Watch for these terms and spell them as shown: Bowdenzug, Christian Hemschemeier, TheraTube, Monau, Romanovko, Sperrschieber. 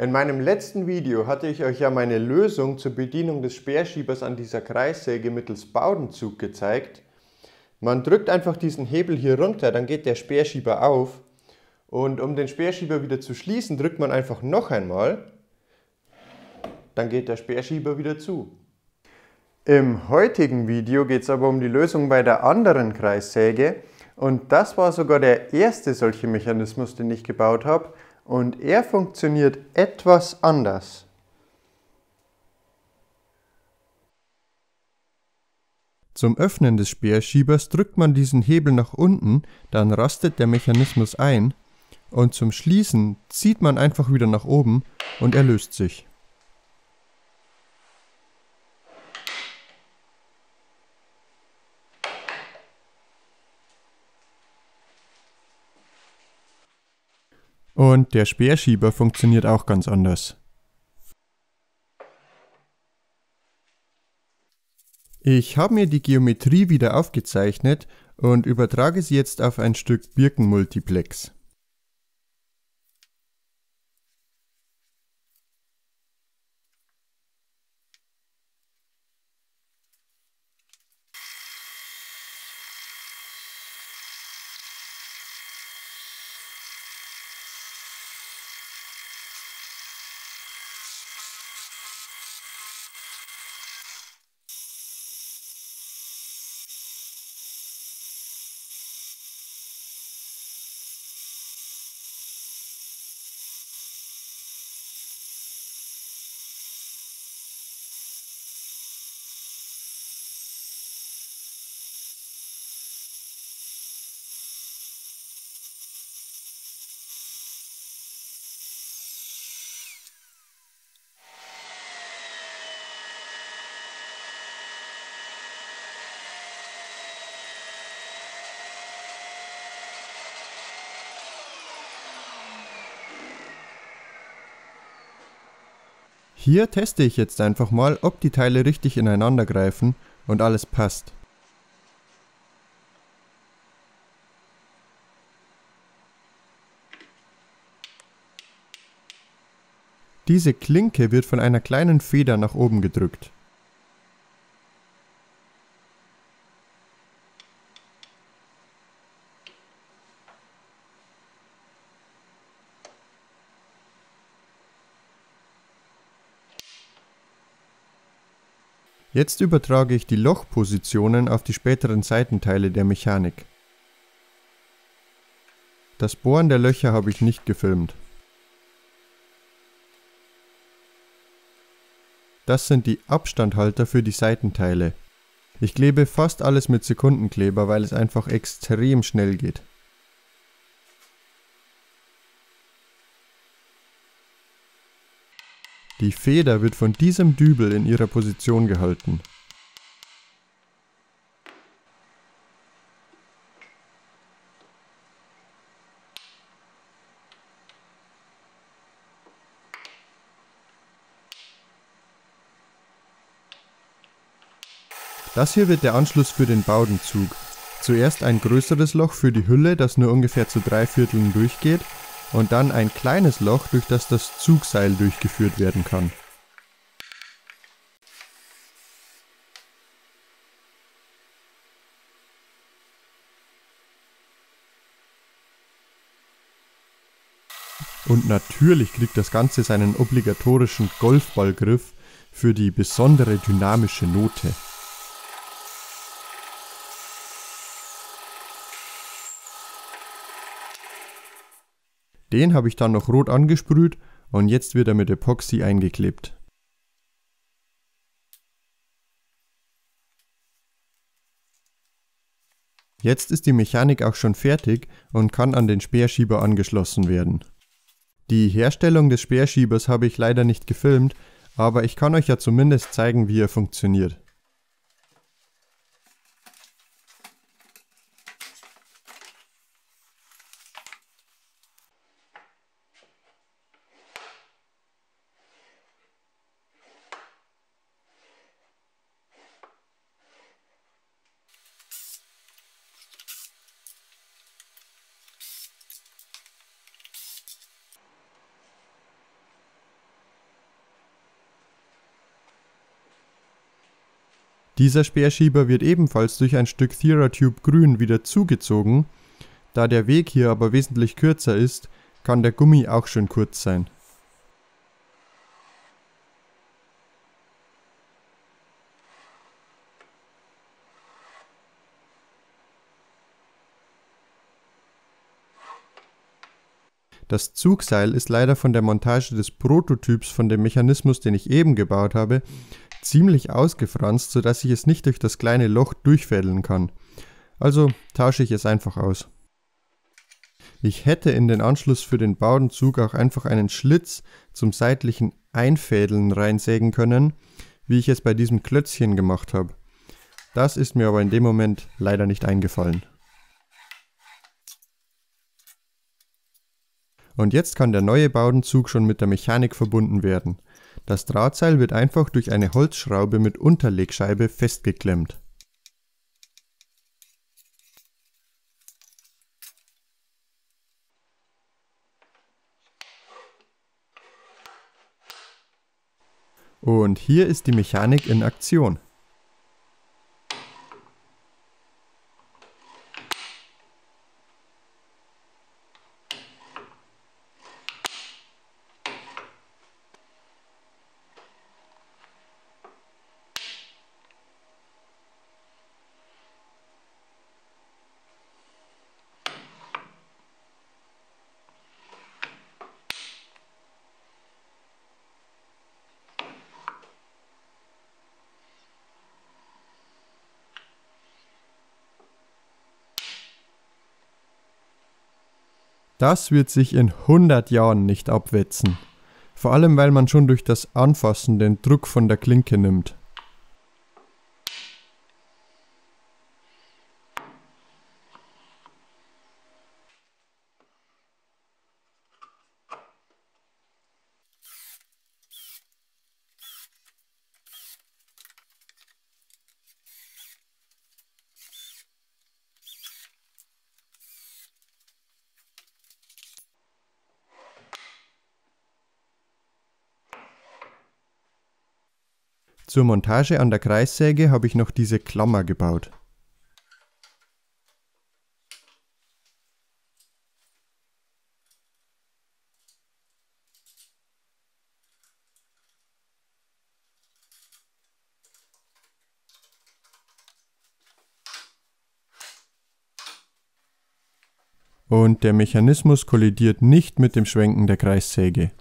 In meinem letzten Video hatte ich euch ja meine Lösung zur Bedienung des Sperrschiebers an dieser Kreissäge mittels Bowdenzug gezeigt. Man drückt einfach diesen Hebel hier runter, dann geht der Sperrschieber auf. Und um den Sperrschieber wieder zu schließen, drückt man einfach noch einmal. Dann geht der Sperrschieber wieder zu. Im heutigen Video geht es aber um die Lösung bei der anderen Kreissäge. Und das war sogar der erste solche Mechanismus, den ich gebaut habe. Und er funktioniert etwas anders. Zum Öffnen des Sperrschiebers drückt man diesen Hebel nach unten, dann rastet der Mechanismus ein. Und zum Schließen zieht man einfach wieder nach oben und er löst sich. Und der Sperrschieber funktioniert auch ganz anders. Ich habe mir die Geometrie wieder aufgezeichnet und übertrage sie jetzt auf ein Stück Birkenmultiplex. Hier teste ich jetzt einfach mal, ob die Teile richtig ineinander greifen und alles passt. Diese Klinke wird von einer kleinen Feder nach oben gedrückt. Jetzt übertrage ich die Lochpositionen auf die späteren Seitenteile der Mechanik. Das Bohren der Löcher habe ich nicht gefilmt. Das sind die Abstandhalter für die Seitenteile. Ich klebe fast alles mit Sekundenkleber, weil es einfach extrem schnell geht. Die Feder wird von diesem Dübel in ihrer Position gehalten. Das hier wird der Anschluss für den Bowdenzug. Zuerst ein größeres Loch für die Hülle, das nur ungefähr zu 3/4 durchgeht. Und dann ein kleines Loch, durch das das Zugseil durchgeführt werden kann. Und natürlich kriegt das Ganze seinen obligatorischen Golfballgriff für die besondere dynamische Note. Den habe ich dann noch rot angesprüht und jetzt wird er mit Epoxy eingeklebt. Jetzt ist die Mechanik auch schon fertig und kann an den Sperrschieber angeschlossen werden. Die Herstellung des Sperrschiebers habe ich leider nicht gefilmt, aber ich kann euch ja zumindest zeigen, wie er funktioniert. Dieser Sperrschieber wird ebenfalls durch ein Stück TheraTube grün wieder zugezogen. Da der Weg hier aber wesentlich kürzer ist, kann der Gummi auch schön kurz sein. Das Zugseil ist leider von der Montage des Prototyps von dem Mechanismus, den ich eben gebaut habe, ziemlich ausgefranst, sodass ich es nicht durch das kleine Loch durchfädeln kann. Also tausche ich es einfach aus. Ich hätte in den Anschluss für den Bowdenzug auch einfach einen Schlitz zum seitlichen Einfädeln reinsägen können, wie ich es bei diesem Klötzchen gemacht habe. Das ist mir aber in dem Moment leider nicht eingefallen. Und jetzt kann der neue Bowdenzug schon mit der Mechanik verbunden werden. Das Drahtseil wird einfach durch eine Holzschraube mit Unterlegscheibe festgeklemmt. Und hier ist die Mechanik in Aktion. Das wird sich in 100 Jahren nicht abwetzen. Vor allem, weil man schon durch das Anfassen den Druck von der Klinke nimmt. Zur Montage an der Kreissäge habe ich noch diese Klammer gebaut. Und der Mechanismus kollidiert nicht mit dem Schwenken der Kreissäge.